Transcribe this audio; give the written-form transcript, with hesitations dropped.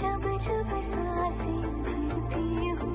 जब जब सांसें भरती हूँ।